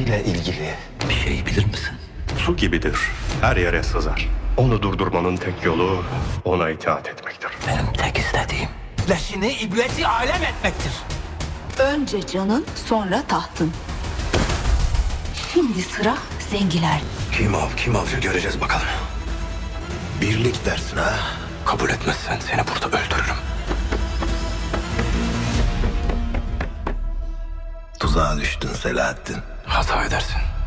sızmasıyla ilgili bir şey bilir misin? Su gibidir, her yere sızar. Onu durdurmanın tek yolu ona itaat etmektir. Benim tek istediğim leşini ibreti alem etmektir. Önce canın, sonra tahtın. Şimdi sıra zengiler. Kim av, kim avcı göreceğiz bakalım. Birlik dersin ha? Kabul etmezsen seni burada öldürürüm. Tuzağa düştün Selahattin. Hata edersin.